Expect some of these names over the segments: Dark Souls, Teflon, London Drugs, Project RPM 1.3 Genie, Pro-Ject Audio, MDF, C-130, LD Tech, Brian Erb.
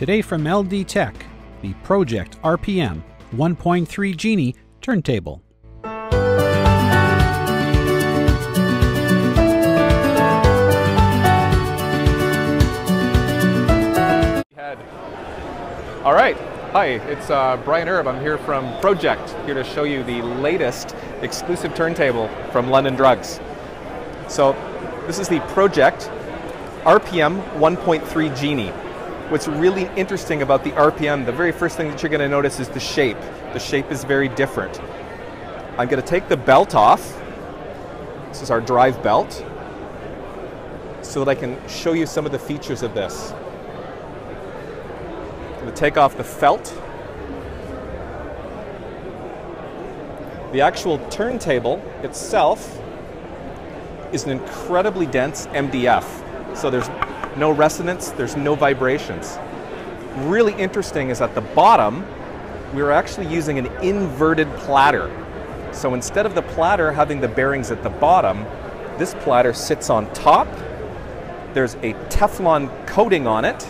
Today from LD Tech, the Project RPM 1.3 Genie turntable. All right, hi, it's Brian Erb. I'm here from Project, here to show you the latest exclusive turntable from London Drugs. So this is the Project RPM 1.3 Genie. What's really interesting about the RPM, the very first thing that you're going to notice is the shape. The shape is very different. I'm going to take the belt off. This is our drive belt, so that I can show you some of the features of this. I'm going to take off the felt. The actual turntable itself is an incredibly dense MDF, so there's no resonance, there's no vibrations. Really interesting is at the bottom, we're actually using an inverted platter. So instead of the platter having the bearings at the bottom, this platter sits on top. There's a Teflon coating on it.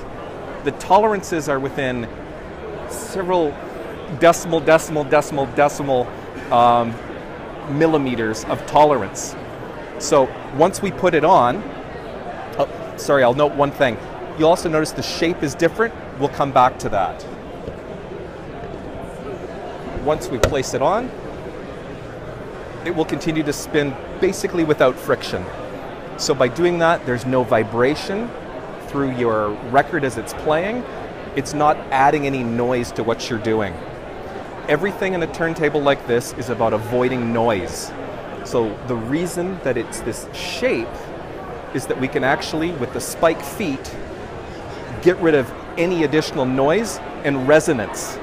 The tolerances are within several millimeters of tolerance. So once we put it on, oh, sorry, I'll note one thing. You'll also notice the shape is different. We'll come back to that. Once we place it on, it will continue to spin basically without friction. So by doing that, there's no vibration through your record as it's playing. It's not adding any noise to what you're doing. Everything in a turntable like this is about avoiding noise. So the reason that it's this shape is that we can actually, with the spike feet, get rid of any additional noise and resonance.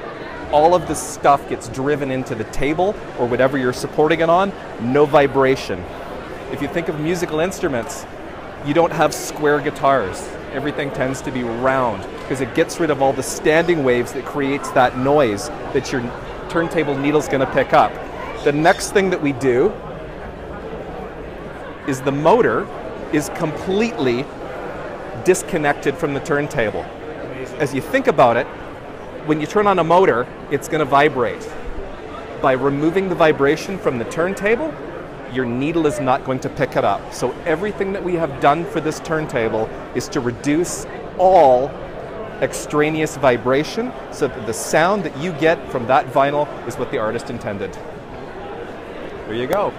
All of this stuff gets driven into the table or whatever you're supporting it on, no vibration. If you think of musical instruments, you don't have square guitars. Everything tends to be round because it gets rid of all the standing waves that creates that noise that your turntable needle's going to pick up. The next thing that we do is the motor is completely disconnected from the turntable. Amazing. As you think about it, when you turn on a motor, it's going to vibrate. By removing the vibration from the turntable, your needle is not going to pick it up. So everything that we have done for this turntable is to reduce all extraneous vibration so that the sound that you get from that vinyl is what the artist intended. There you go.